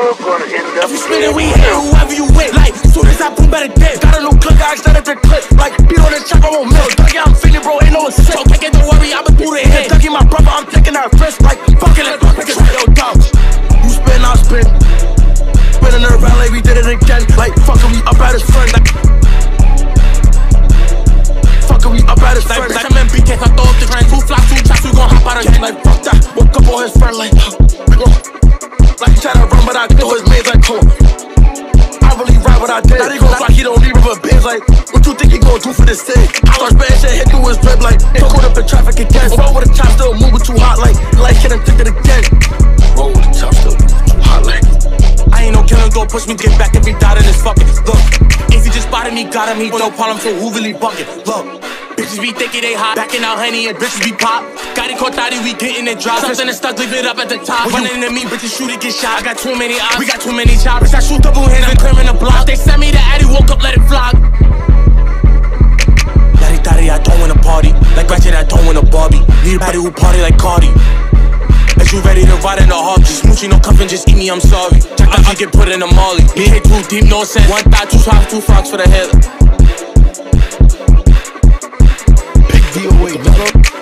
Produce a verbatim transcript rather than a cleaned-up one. never gonna end up. If you spinning, we hit whoever you with. Like, soon as I boom, better dip. Got a new click, I extended the clip. Like, beat on the chop, I won't miss. Ducky, I'm feeling, bro, ain't no assist. So, can't don't worry, I'ma do the hit. Ducky, my brother, I'm taking that risk. Like, fuck it, let's fuck it, yo, couch. You spin, I spin. Spinning her valet, we did it again. Like, fuck it, we up at his friend. Like, fuck it, we up at his friend. Like, I'm in B K, I throw up the train. Two fly, two chops, we gon' hop out again. Like, fuck that. Woke up on his friend, like, like try to run, but I throw his mans like, cool. I really ride what I did. Now he gon' like he don't leave with a bitch. Like, what you think he gon' do for this thing? I start spitting shit, hit through his drip. Like, it caught up in traffic again. Roll with the chop, still moving too hot. Like, like hit him, thick it again. Roll with the chop, still moving too hot. Like, I ain't no killer, go push me, get back if he died in this fucking look. If he just spotted me, got him, he no problem, so who really bucket? Look. Bitches be thinking they hot, backing out honey and bitches be pop. Got it caught out, we getting it dropped. Something that's stuck, leave it up at the top. Running to me, bitches shoot it, get shot. I got too many eyes, we got too many choppers. I shoot double hands, I'm clearing the block. They sent me the Addy, woke up, let it flop. Daddy, daddy, I don't wanna party. Like Ratchet, I don't wanna Barbie. Need a body who party like Cardi. As you ready to ride in the hub, just smoochie, no cuffin', just eat me, I'm sorry. Check out, I get put in a molly. Me hit too deep, no sense. One thigh, two socks, two frogs for the head. D O A,